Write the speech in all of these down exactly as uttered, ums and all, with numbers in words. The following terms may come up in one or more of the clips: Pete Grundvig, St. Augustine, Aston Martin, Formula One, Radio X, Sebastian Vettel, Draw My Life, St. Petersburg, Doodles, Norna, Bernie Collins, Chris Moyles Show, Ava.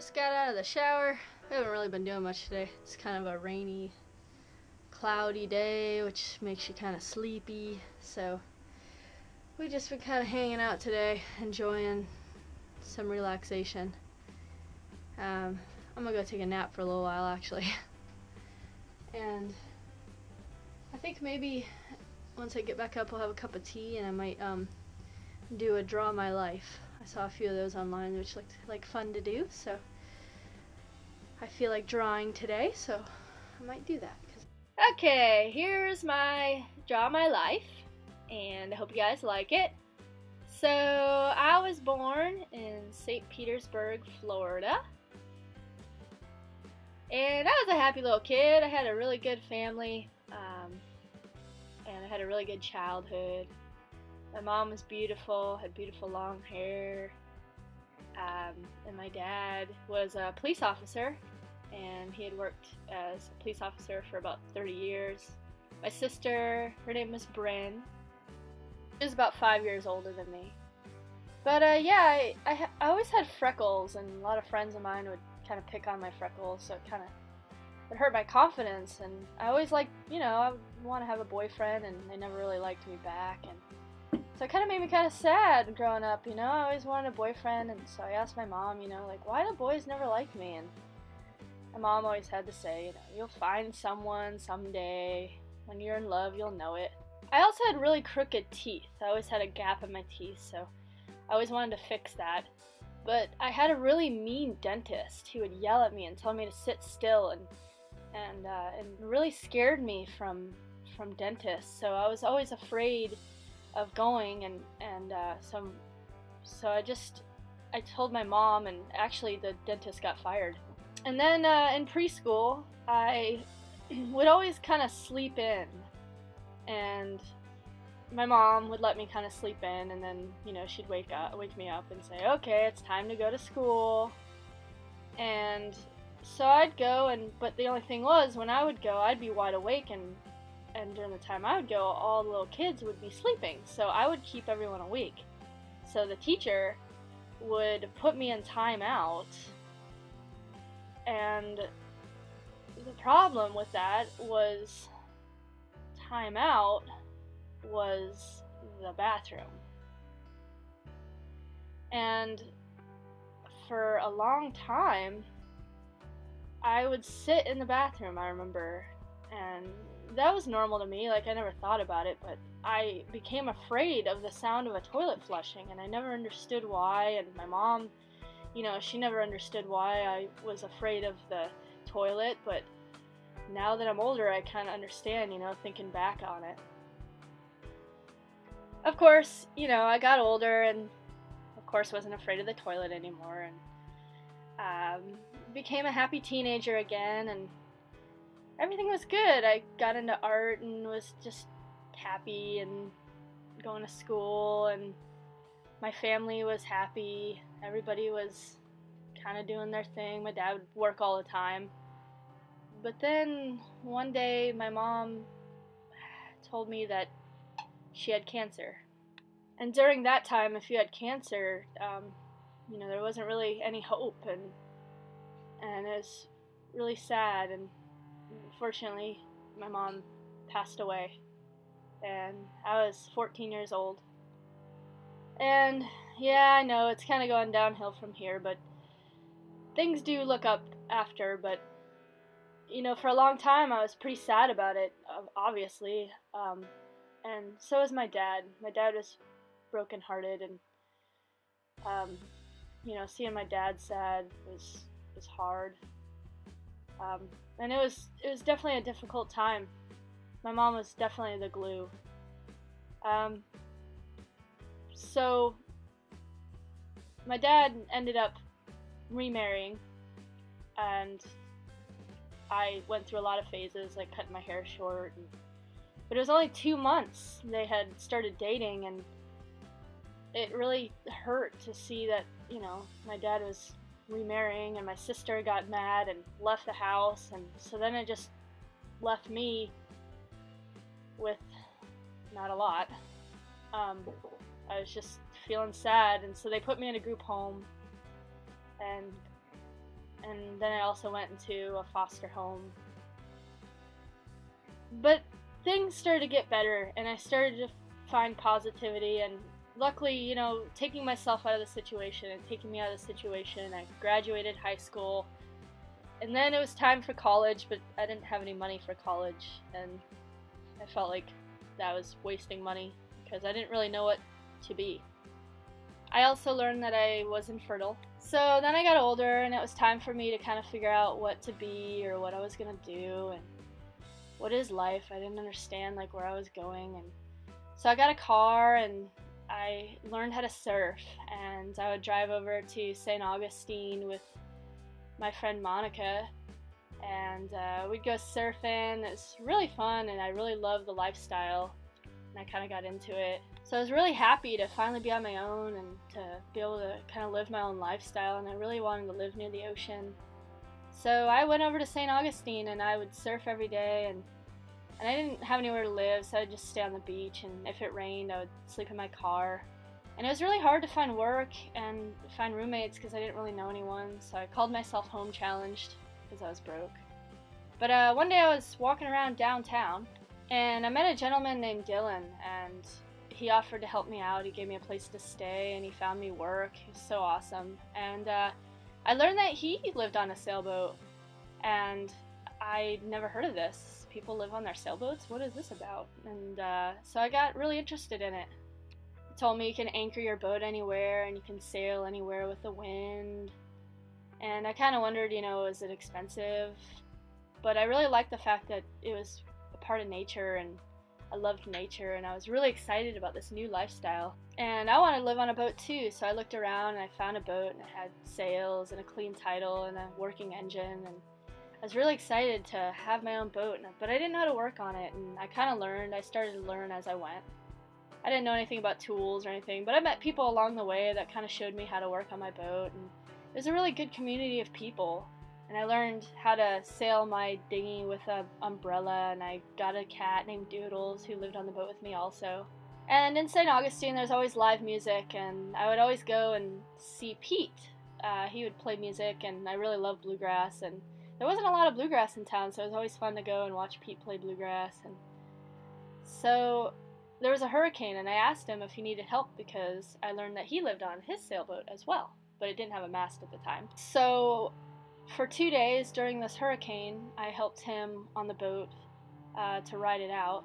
Just got out of the shower. I haven't really been doing much today. It's kind of a rainy, cloudy day, which makes you kind of sleepy. So we just been kind of hanging out today, enjoying some relaxation. Um, I'm gonna go take a nap for a little while, actually. And I think maybe once I get back up, I'll have a cup of tea, and I might um, do a draw my life. I saw a few of those online, which looked like fun to do, so I feel like drawing today, so I might do that. Okay, here's my draw my life, and I hope you guys like it. So I was born in Saint Petersburg, Florida, and I was a happy little kid. I had a really good family, um, and I had a really good childhood. My mom was beautiful, had beautiful long hair, um, and my dad was a police officer, and he had worked as a police officer for about thirty years. My sister, her name was Bryn, she was about five years older than me. But uh, yeah, I, I, I always had freckles, and a lot of friends of mine would kind of pick on my freckles, so it kind of it hurt my confidence, and I always liked, you know, I would want to have a boyfriend, and they never really liked me back. And so it kind of made me kind of sad growing up, you know. I always wanted a boyfriend, and so I asked my mom, you know, like, why do boys never like me? And my mom always had to say, you know, you'll find someone someday. When you're in love, you'll know it. I also had really crooked teeth. I always had a gap in my teeth, so I always wanted to fix that. But I had a really mean dentist. He would yell at me and tell me to sit still, and and uh, and really scared me from from dentists. So I was always afraid of going, and and uh, so so I just I told my mom, and actually the dentist got fired. And then uh, in preschool, I would always kind of sleep in, and my mom would let me kind of sleep in, and then, you know, she'd wake up wake me up and say, okay, it's time to go to school. And so I'd go, and but the only thing was, when I would go, I'd be wide awake, and and during the time I would go, all the little kids would be sleeping, so I would keep everyone awake. So the teacher would put me in timeout, and the problem with that was timeout was the bathroom. And for a long time, I would sit in the bathroom, I remember, and that was normal to me, like I never thought about it, but I became afraid of the sound of a toilet flushing, and I never understood why. And my mom, you know, she never understood why I was afraid of the toilet, but now that I'm older, I kind of understand, you know, thinking back on it. Of course, you know, I got older, and of course wasn't afraid of the toilet anymore, and um, became a happy teenager again, and everything was good. I got into art and was just happy, and going to school, and my family was happy. Everybody was kind of doing their thing. My dad would work all the time. But then one day my mom told me that she had cancer. And during that time, if you had cancer, um, you know, there wasn't really any hope, and and it was really sad. And unfortunately, my mom passed away, and I was fourteen years old. And yeah, I know it's kind of going downhill from here, but things do look up after. But you know, for a long time I was pretty sad about it, obviously, um, and so was my dad. My dad was brokenhearted, and um, you know, seeing my dad sad was was hard. Um, and it was it was definitely a difficult time. My mom was definitely the glue. Um, so my dad ended up remarrying, and I went through a lot of phases. I cut my hair short, and, but it was only two months they had started dating, and it really hurt to see that, you know, my dad was remarrying, and my sister got mad and left the house, and so then it just left me with not a lot. Um, I was just feeling sad, and so they put me in a group home, and then I also went into a foster home. But things started to get better, and I started to find positivity, and luckily, you know, taking myself out of the situation and taking me out of the situation, I graduated high school, and then it was time for college, but I didn't have any money for college, and I felt like that was wasting money because I didn't really know what to be. I also learned that I was infertile. So then I got older, and it was time for me to kind of figure out what to be or what I was gonna do and what is life. I didn't understand like where I was going, and so I got a car and I learned how to surf, and I would drive over to Saint Augustine with my friend Monica, and uh, we'd go surfing. It was really fun, and I really loved the lifestyle, and I kind of got into it. So I was really happy to finally be on my own and to be able to kind of live my own lifestyle, and I really wanted to live near the ocean. So I went over to Saint Augustine, and I would surf every day, and And I didn't have anywhere to live, so I'd just stay on the beach, and if it rained, I would sleep in my car. And it was really hard to find work and find roommates because I didn't really know anyone, so I called myself Home Challenged because I was broke. But uh, one day I was walking around downtown, and I met a gentleman named Dylan, and he offered to help me out. He gave me a place to stay, and he found me work. He was so awesome. And uh, I learned that he lived on a sailboat, and I'd never heard of this. People live on their sailboats? What is this about? And uh, so I got really interested in it. It told me you can anchor your boat anywhere and you can sail anywhere with the wind. And I kind of wondered, you know, is it expensive? But I really liked the fact that it was a part of nature, and I loved nature, and I was really excited about this new lifestyle. And I wanted to live on a boat too, so I looked around and I found a boat, and it had sails and a clean title and a working engine, and I was really excited to have my own boat, but I didn't know how to work on it, and I kind of learned. I started to learn as I went. I didn't know anything about tools or anything, but I met people along the way that kind of showed me how to work on my boat, and it was a really good community of people, and I learned how to sail my dinghy with an umbrella, and I got a cat named Doodles who lived on the boat with me also. And in Saint Augustine, there's always live music, and I would always go and see Pete. Uh, he would play music, and I really loved bluegrass, and there wasn't a lot of bluegrass in town, so it was always fun to go and watch Pete play bluegrass. And so there was a hurricane, and I asked him if he needed help because I learned that he lived on his sailboat as well, but it didn't have a mast at the time. So for two days during this hurricane, I helped him on the boat uh, to ride it out.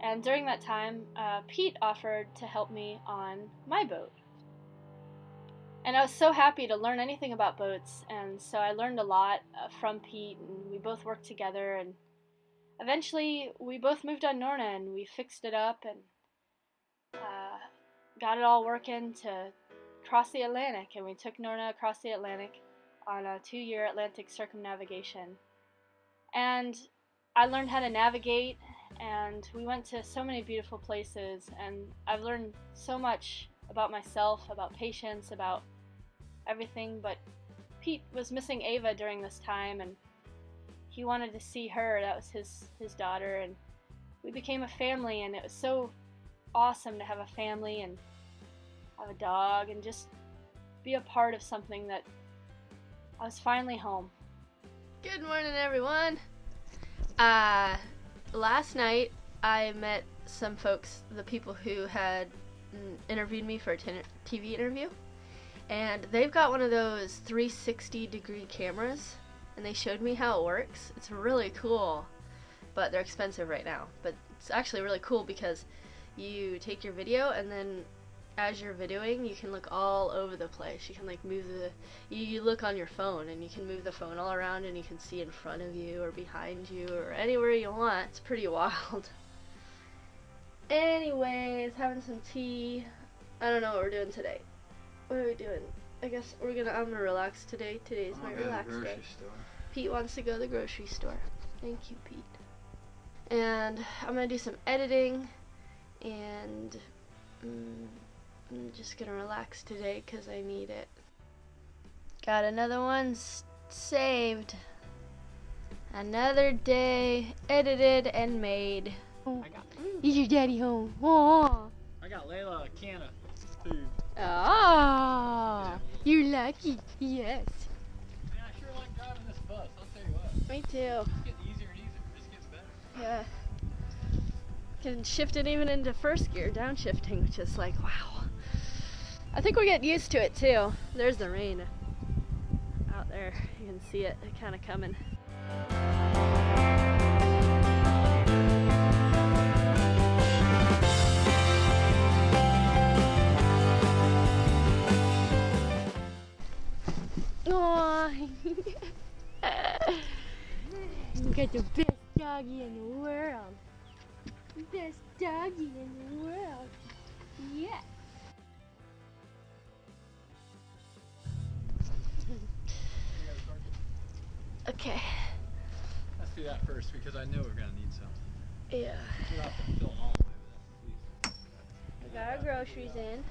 And during that time, uh, Pete offered to help me on my boat. And I was so happy to learn anything about boats, and so I learned a lot uh, from Pete, and we both worked together, and eventually we both moved on Norna, and we fixed it up and uh, got it all working to cross the Atlantic, and we took Norna across the Atlantic on a two-year Atlantic circumnavigation. And I learned how to navigate, and we went to so many beautiful places, and I've learned so much about myself, about patience, about everything, but Pete was missing Ava during this time, and he wanted to see her. That was his his daughter, and we became a family, and it was so awesome to have a family and have a dog and just be a part of something that I was finally home. Good morning, everyone. Uh, last night I met some folks, the people who had interviewed me for a T V interview, and they've got one of those three sixty degree cameras, and they showed me how it works. It's really cool, but they're expensive right now, but it's actually really cool because you take your video, and then as you're videoing you can look all over the place. You can like move the you, you look on your phone, and you can move the phone all around, and you can see in front of you or behind you or anywhere you want. It's pretty wild. Anyways, having some tea. I don't know what we're doing today. What are we doing? I guess we're gonna. I'm gonna relax today. Today's my relax day. Pete wants to go to the grocery store. Thank you, Pete. And I'm gonna do some editing, and um, I'm just gonna relax today because I need it. Got another one saved. Another day edited and made. I got Is your daddy home? Oh. I got Layla a can of food. Oh, you're lucky. Yes. Man, I sure like driving this too. It's getting easier and easier. It just gets better. Yeah. Can shift it even into first gear, downshifting, which is like, wow. I think we're getting used to it too. There's the rain out there. You can see it kind of coming. Oh, you got the best doggy in the world. Best doggy in the world. Yeah. Okay. Let's do that first because I know we're gonna need some. Yeah. I got our groceries in,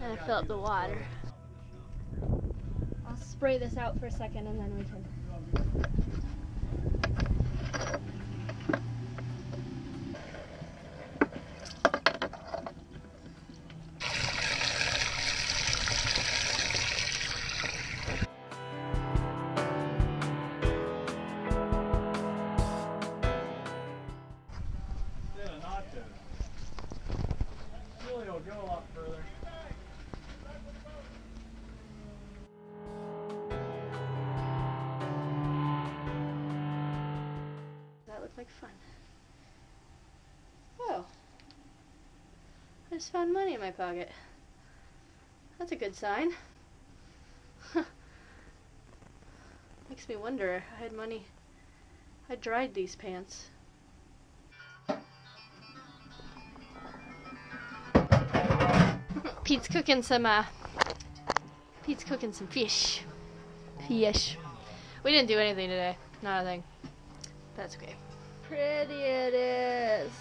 and I filled the water. I'll spray this out for a second and then we can. Yeah, not to. Really, it'll go a lot further. Like fun. Whoa. I just found money in my pocket. That's a good sign. Huh. Makes me wonder. I had money. I dried these pants. Pete's cooking some, uh, Pete's cooking some fish. Fish. We didn't do anything today. Not a thing. That's okay. Pretty it is.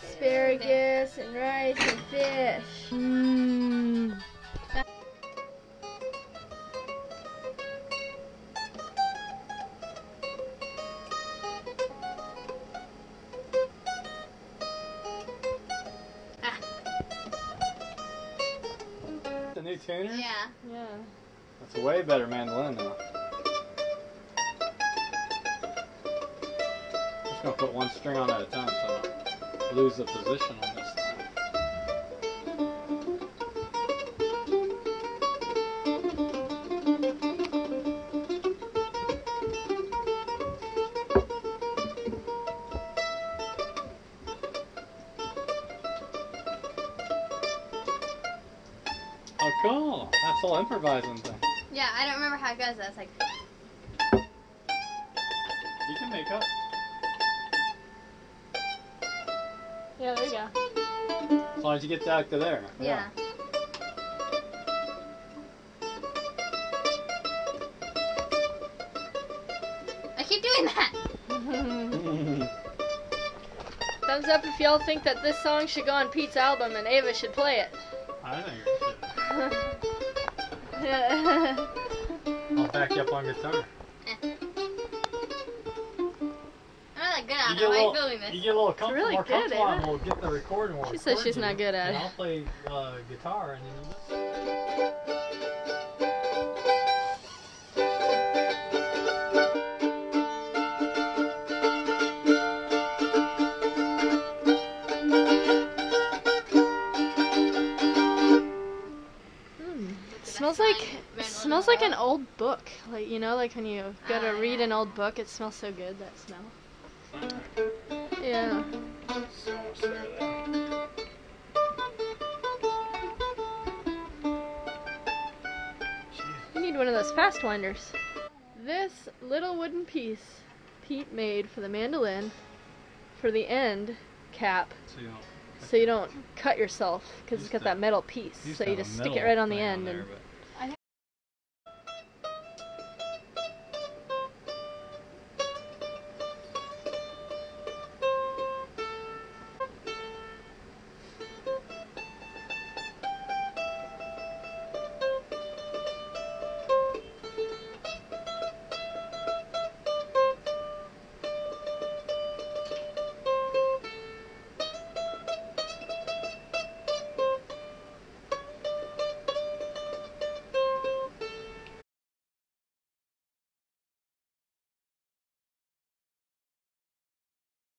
Asparagus and rice and fish. Mmm. Ah. The new tuner? Yeah. Yeah. That's a way better mandolin though. I'm going to put one string on at a time so I don't lose the position on this thing. Oh cool! That's all improvising thing. Yeah, I don't remember how it goes. I was like... You can make up. Yeah, there you go. As long as you get back to there. Yeah. yeah. I keep doing that! Thumbs up if y'all think that this song should go on Pete's album and Ava should play it. I think it should. I'll back you up on guitar. You get, little, this. you get a little com really more good, comfortable and we'll get the recording. She says she's not good at it. I'll play uh, guitar and then listen. Mm. It smells like it smells like an old book. Like you know, like when you go to read an old book, it smells so good, that smell. Yeah. You need one of those fast winders. This little wooden piece Pete made for the mandolin for the end cap so you don't, so you don't cut yourself because it's got that metal piece. So you just stick it right on the end. and.